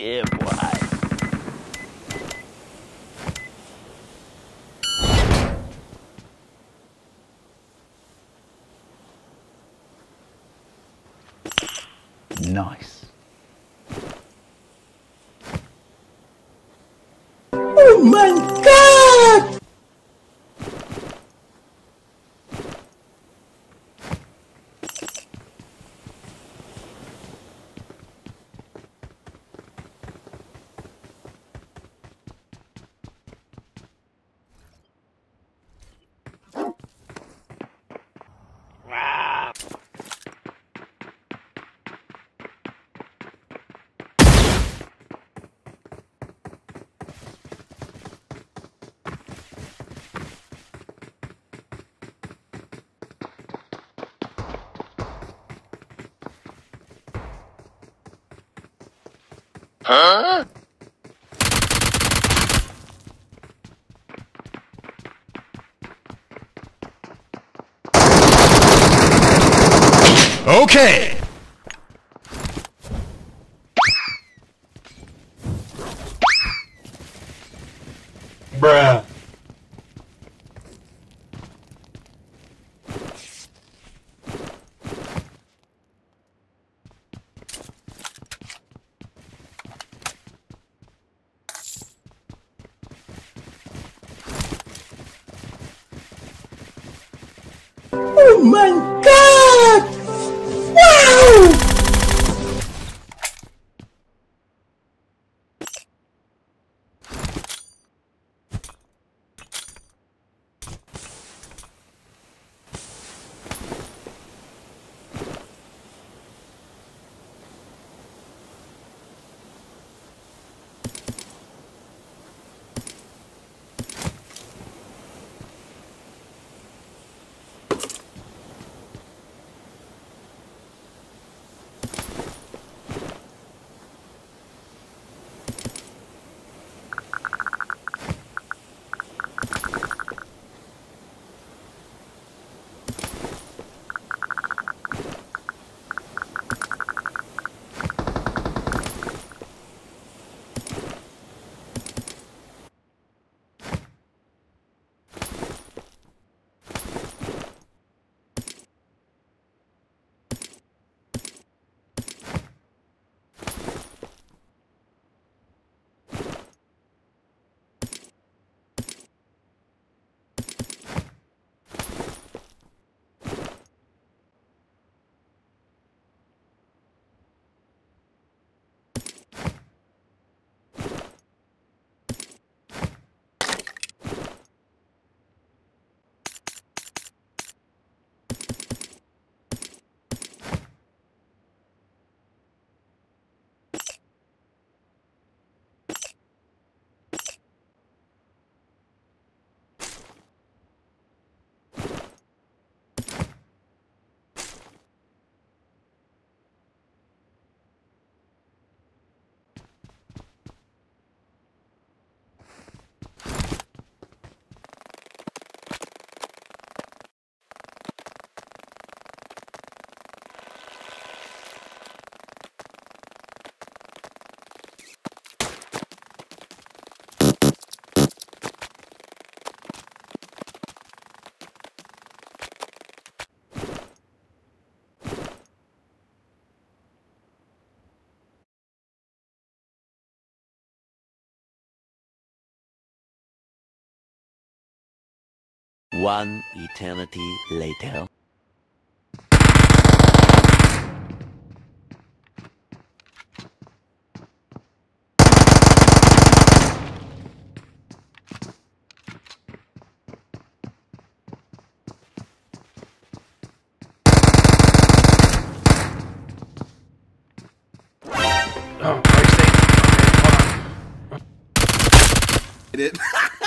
Yeah, boy. Nice. Oh my God! Huh? Okay. Bruh. Oh my God! One eternity later. Oh, I did it.